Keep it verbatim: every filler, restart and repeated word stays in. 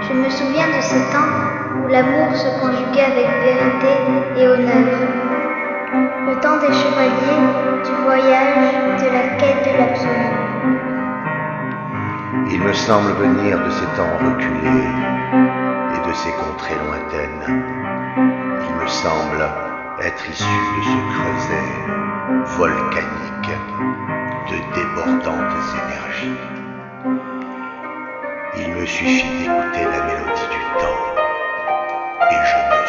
Je me souviens de ces temps où l'amour se conjuguait avec vérité et honneur. Le temps des chevaliers, du voyage, de la quête de l'absolu. Il me semble venir de ces temps reculés et de ces contrées lointaines. Il me semble être issu de ce creuset volcanique de débordantes énergies. Il me suffit d'écouter la mélodie du temps et je me